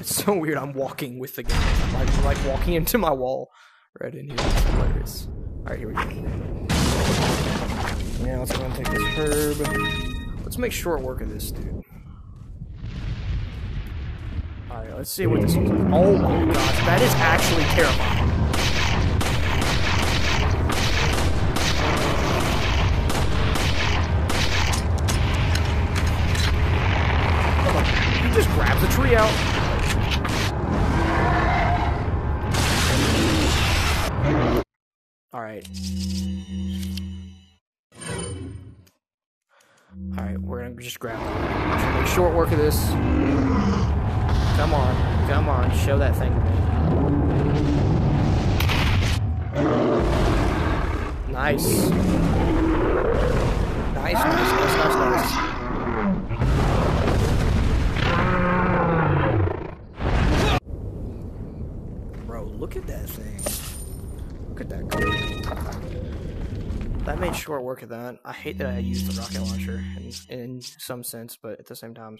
It's so weird, I'm walking with the game. I'm like walking into my wall right in here. It's hilarious. Alright, here we go. Now let's go and take this herb. Let's make short work of this dude. Alright, let's see what this looks like. Oh my gosh, that is actually terrifying. Just grabs the tree out. Alright. Alright, we're gonna just grab it. Make short work of this. Come on. Come on. Show that thing to me. Nice. Nice, nice, nice, nice, nice. Look at that thing. Look at that gun. That made short work of that. I hate that I used the rocket launcher in some sense, but at the same time,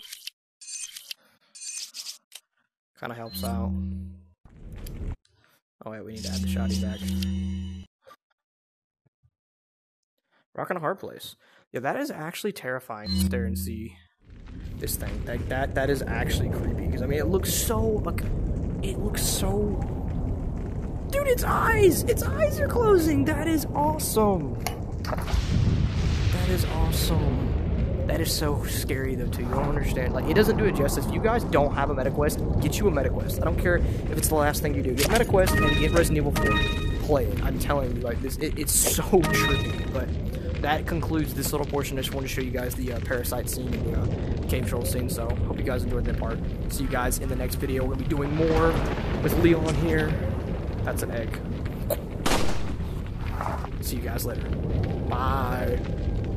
kind of helps out. Oh wait, we need to add the shotty back. Rockin' a hard place. Yeah, that is actually terrifying. Sit there and see this thing. Like that is actually creepy. Because I mean, it looks so. Like, it looks so. Dude, its eyes! Its eyes are closing! That is awesome! That is awesome. That is so scary, though, too. You don't understand. Like, it doesn't do it justice. If you guys don't have a Meta Quest, get you a Meta Quest. I don't care if it's the last thing you do. Get Meta Quest and get Resident Evil 4. Play it. I'm telling you, like, this, it's so trippy. But that concludes this little portion. I just wanted to show you guys the parasite scene and the cave troll scene. So, hope you guys enjoyed that part. See you guys in the next video. We're going to be doing more with Leon here. That's an egg. See you guys later. Bye.